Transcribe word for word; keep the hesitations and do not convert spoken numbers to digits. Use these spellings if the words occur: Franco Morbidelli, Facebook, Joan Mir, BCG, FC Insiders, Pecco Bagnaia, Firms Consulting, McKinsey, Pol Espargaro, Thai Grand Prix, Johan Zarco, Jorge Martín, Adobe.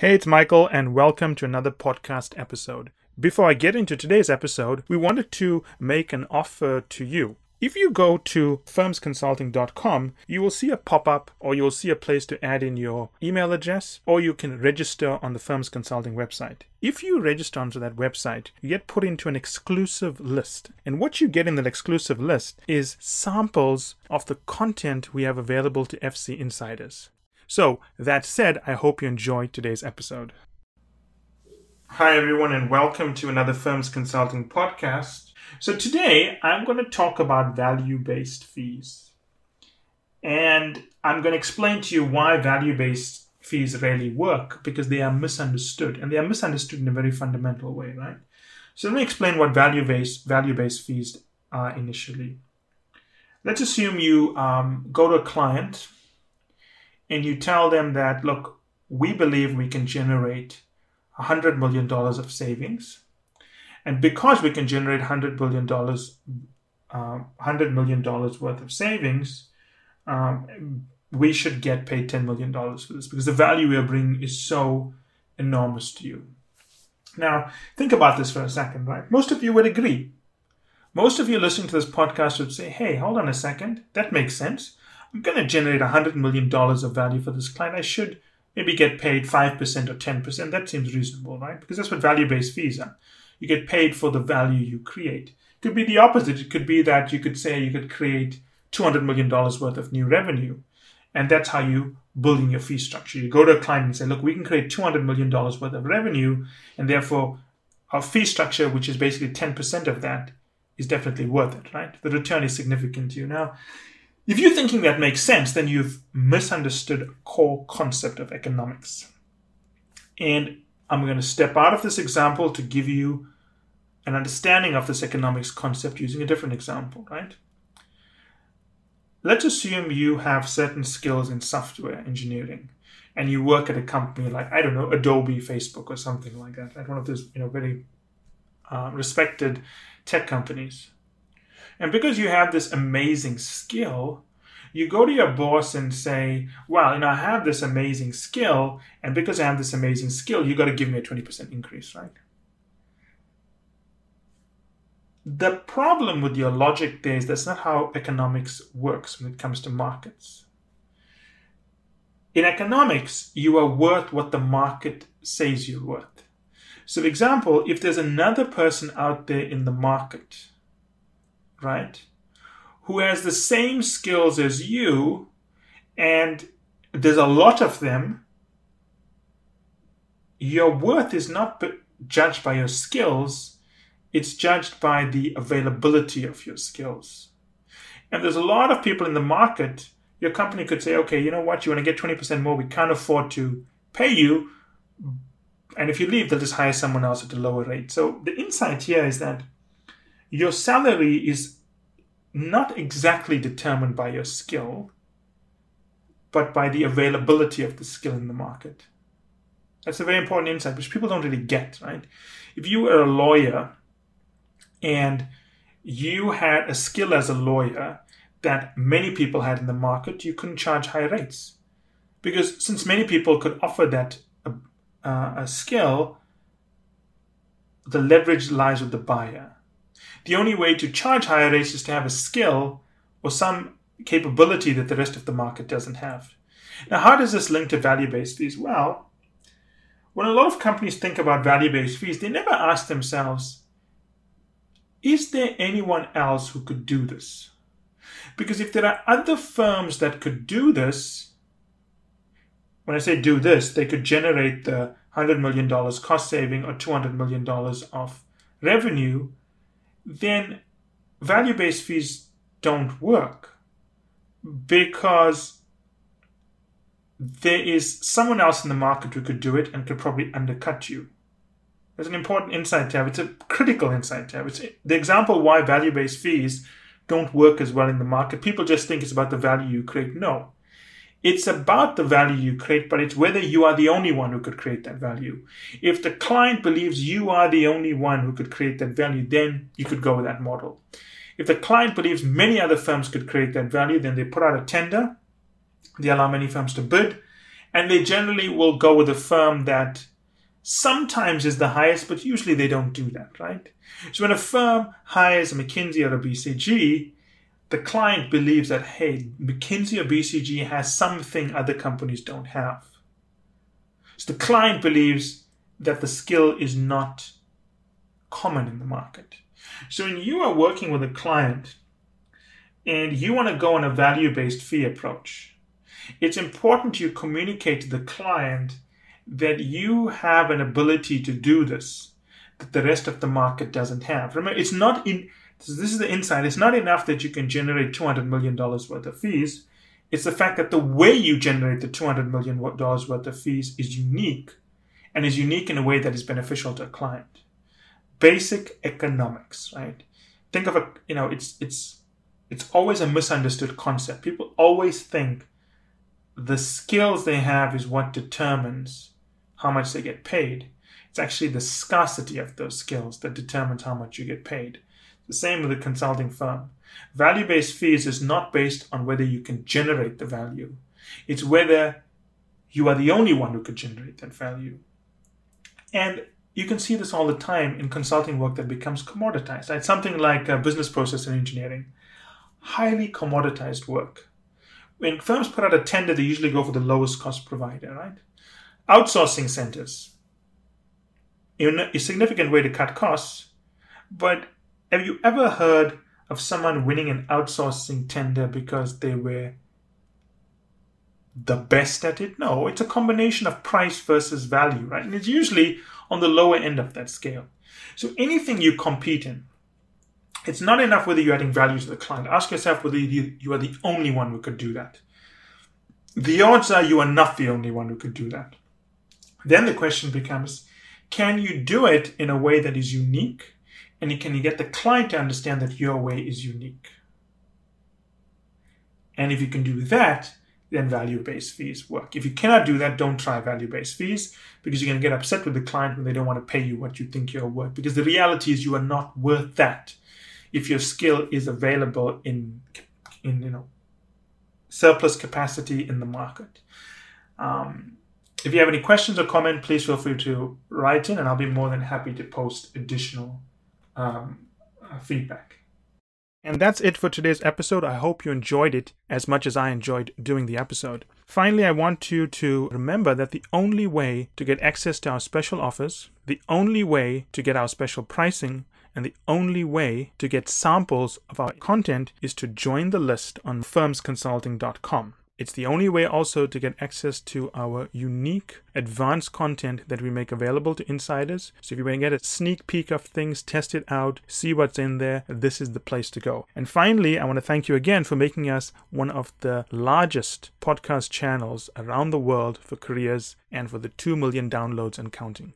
Hey, it's Michael, and welcome to another podcast episode. Before I get into today's episode, we wanted to make an offer to you. If you go to firms consulting dot com, you will see a pop-up, or you'll see a place to add in your email address, or you can register on the Firms Consulting website. If you register onto that website, you get put into an exclusive list. And what you get in that exclusive list is samples of the content we have available to F C Insiders. So, that said, I hope you enjoyed today's episode. Hi, everyone, and welcome to another Firms Consulting podcast. So today, I'm going to talk about value-based fees. And I'm going to explain to you why value-based fees really work, because they are misunderstood. And they are misunderstood in a very fundamental way, right? So let me explain what value-based value-based fees are initially. Let's assume you um, go to a client, and you tell them that, look, we believe we can generate one hundred million dollars of savings. And because we can generate one hundred million dollars, uh, one hundred million dollars worth of savings, um, we should get paid ten million dollars for this because the value we are bringing is so enormous to you. Now, think about this for a second, right? Most of you would agree. Most of you listening to this podcast would say, hey, hold on a second. That makes sense. I'm going to generate one hundred million dollars of value for this client. I should maybe get paid five percent or ten percent. That seems reasonable, right? Because that's what value-based fees are. You get paid for the value you create. It could be the opposite. It could be that you could say you could create two hundred million dollars worth of new revenue. And that's how you building your fee structure. You go to a client and say, look, we can create two hundred million dollars worth of revenue. And therefore, our fee structure, which is basically ten percent of that, is definitely worth it, right? The return is significant to you. Now, if you're thinking that makes sense, then you've misunderstood a core concept of economics. And I'm going to step out of this example to give you an understanding of this economics concept using a different example, right? Let's assume you have certain skills in software engineering and you work at a company like, I don't know, Adobe, Facebook, or something like that, like one of those, you know, very uh, respected tech companies. And because you have this amazing skill, you go to your boss and say, well, you know, I have this amazing skill, and because I have this amazing skill, you got to give me a twenty percent increase, right? The problem with your logic there is that's not how economics works when it comes to markets. In economics, you are worth what the market says you're worth. So, for example, if there's another person out there in the market, right, who has the same skills as you, and there's a lot of them, your worth is not judged by your skills, it's judged by the availability of your skills. And there's a lot of people in the market. Your company could say, okay, you know what, you want to get twenty percent more, we can't afford to pay you, and if you leave, they'll just hire someone else at a lower rate. So the insight here is that your salary is not exactly determined by your skill, but by the availability of the skill in the market. That's a very important insight, which people don't really get, right? If you are a lawyer and you had a skill as a lawyer that many people had in the market, you couldn't charge high rates. Because since many people could offer that uh, a skill, the leverage lies with the buyer. The only way to charge higher rates is to have a skill or some capability that the rest of the market doesn't have. Now, how does this link to value-based fees? Well, when a lot of companies think about value-based fees, they never ask themselves, is there anyone else who could do this? Because if there are other firms that could do this, when I say do this, they could generate the one hundred million dollars cost saving or two hundred million dollars of revenue, then value-based fees don't work because there is someone else in the market who could do it and could probably undercut you. That's an important insight to have. It's a critical insight to have. It's the example why value-based fees don't work as well in the market. People just think it's about the value you create. No. It's about the value you create, but it's whether you are the only one who could create that value. If the client believes you are the only one who could create that value, then you could go with that model. If the client believes many other firms could create that value, then they put out a tender, they allow many firms to bid, And they generally will go with a firm that sometimes is the highest, but usually they don't do that, right? So when a firm hires a McKinsey or a B C G, the client believes that, hey, McKinsey or B C G has something other companies don't have. So the client believes that the skill is not common in the market. So when you are working with a client and you want to go on a value-based fee approach, it's important you communicate to the client that you have an ability to do this that the rest of the market doesn't have. Remember, it's not in, this is the insight, it's not enough that you can generate two hundred million dollars worth of fees. It's the fact that the way you generate the two hundred million dollars worth of fees is unique, and is unique in a way that is beneficial to a client. Basic economics, right? Think of a, you know, it's, it's, it's always a misunderstood concept. People always think the skills they have is what determines how much they get paid. It's actually the scarcity of those skills that determines how much you get paid. The same with a consulting firm. Value-based fees is not based on whether you can generate the value. It's whether you are the only one who could generate that value. And you can see this all the time in consulting work that becomes commoditized. Right? Something like uh, business process and engineering. Highly commoditized work. When firms put out a tender, they usually go for the lowest cost provider, right? Outsourcing centers, in a significant way to cut costs. But have you ever heard of someone winning an outsourcing tender because they were the best at it? No, it's a combination of price versus value, right? And it's usually on the lower end of that scale. So anything you compete in, it's not enough whether you're adding value to the client. Ask yourself whether you, you are the only one who could do that. The odds are you are not the only one who could do that. Then the question becomes, can you do it in a way that is unique? And can you get the client to understand that your way is unique? And if you can do that, then value-based fees work. If you cannot do that, don't try value-based fees, because you're going to get upset with the client when they don't want to pay you what you think you're worth. Because the reality is you are not worth that. If your skill is available in, in you know, surplus capacity in the market. Um, if you have any questions or comment, please feel free to write in, and I'll be more than happy to post additional um, feedback. And that's it for today's episode. I hope you enjoyed it as much as I enjoyed doing the episode. Finally, I want you to remember that the only way to get access to our special offers, the only way to get our special pricing, and the only way to get samples of our content is to join the list on firms consulting dot com. It's the only way also to get access to our unique advanced content that we make available to insiders. So if you want to get a sneak peek of things, test it out, see what's in there, this is the place to go. And finally, I want to thank you again for making us one of the largest podcast channels around the world for careers and for the two million downloads and counting.